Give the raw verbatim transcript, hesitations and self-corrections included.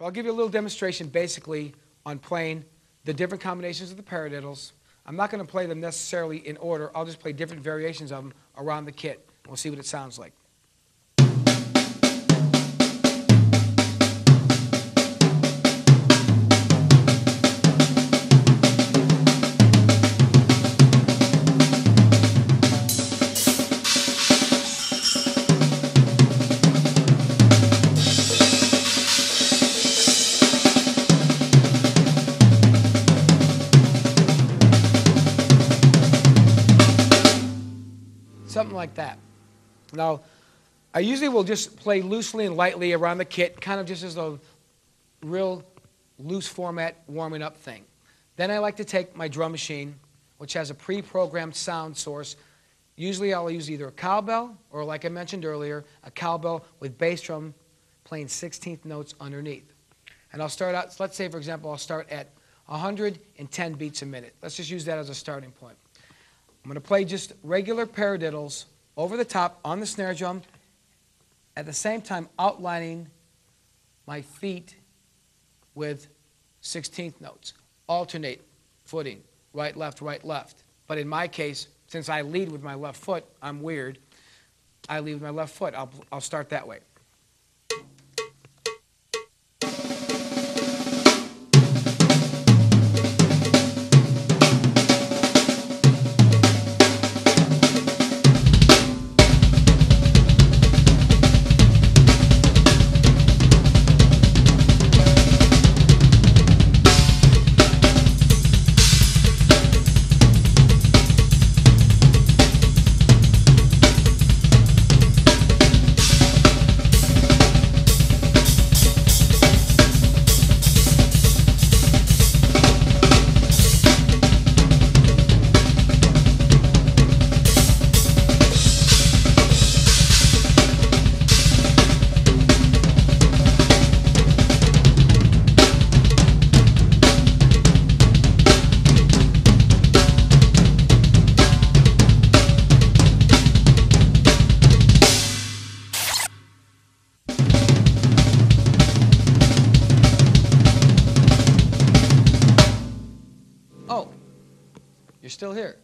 So I'll give you a little demonstration basically on playing the different combinations of the paradiddles. I'm not going to play them necessarily in order. I'll just play different variations of them around the kit. We'll see what it sounds like. Something like that. Now, I usually will just play loosely and lightly around the kit, kind of just as a real loose format warming up thing. Then I like to take my drum machine, which has a pre-programmed sound source. Usually I'll use either a cowbell or, like I mentioned earlier, a cowbell with bass drum playing sixteenth notes underneath. And I'll start out, let's say for example, I'll start at one hundred ten beats a minute. Let's just use that as a starting point. I'm going to play just regular paradiddles over the top on the snare drum, at the same time outlining my feet with sixteenth notes. Alternate footing, right, left, right, left. But in my case, since I lead with my left foot, I'm weird, I lead with my left foot. I'll, I'll start that way. Still here.